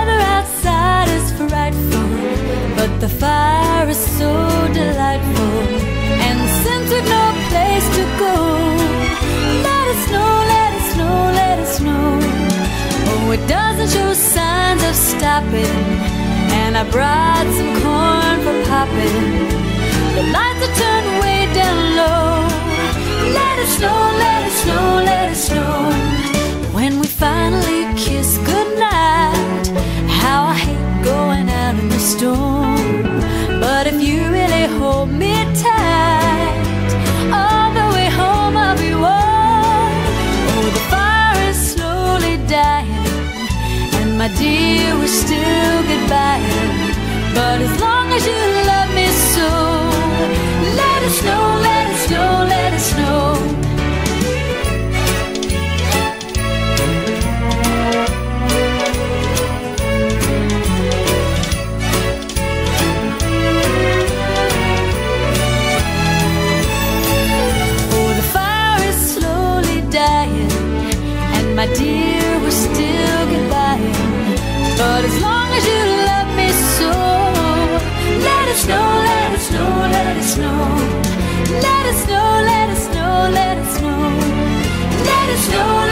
weather outside is frightful, but the fire is so delightful. And since we've no place to go, let it snow, let it snow, let it snow. Oh, it doesn't show signs of stopping, and I brought some corn for popping. The lights are turned way down low. Let it snow, let it snow, let it snow. When we finally kiss goodnight, how I hate going out in the storm. But if you really hold me tight, all the way home I'll be warm. Oh, the fire is slowly dying, and my dear, we're still goodbye. But as long as you love me so, let it snow, let it snow, let it snow. My dear, we're still goodbye. But as long as you love me so, let it snow, let it snow, let it snow. Let it snow, let it snow, let it snow. Let it snow.